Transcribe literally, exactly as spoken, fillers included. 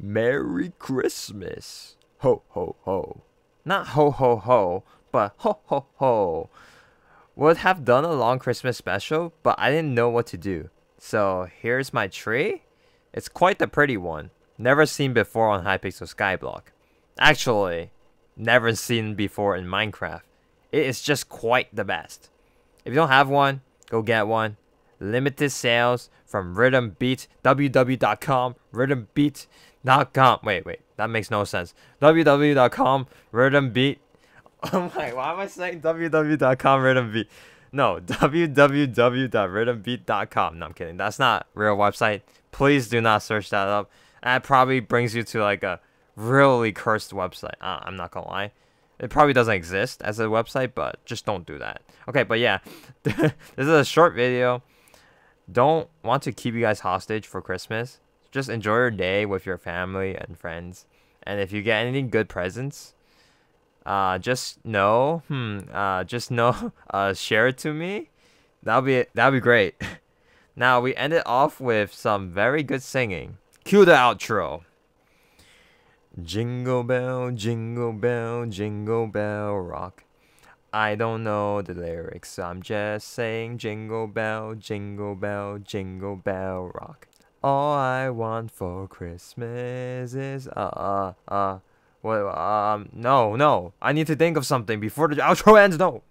Merry Christmas. Ho, ho, ho. Not ho, ho, ho, but ho, ho, ho. Would have done a long Christmas special, but I didn't know what to do. So here's my tree. It's quite the pretty one. Never seen before on Hypixel Skyblock. Actually, never seen before in Minecraft. It is just quite the best. If you don't have one, go get one. Limited sales from RhythmBeat, w w w dot com, rhythmbeat dot com. Wait, wait, that makes no sense. w w w dot com, rhythmbeat. Oh my, why am I saying w w w dot com, rhythmbeat? No, w w w dot rhythmbeat dot com. No, I'm kidding. That's not a real website. Please do not search that up. That probably brings you to like a really cursed website. Uh, I'm not gonna lie. It probably doesn't exist as a website, but just don't do that. Okay, but yeah, this is a short video. Don't want to keep you guys hostage for Christmas. Just enjoy your day with your family and friends. And if you get any good presents, uh, just know, hmm, uh, just know, uh, share it to me. That'll be that'll be great. Now we ended off with some very good singing. Cue the outro. Jingle bell, jingle bell, jingle bell rock. I don't know the lyrics, so I'm just saying jingle bell, jingle bell, jingle bell rock. All I want for Christmas is uh uh uh well um no no I need to think of something before the outro ends. No.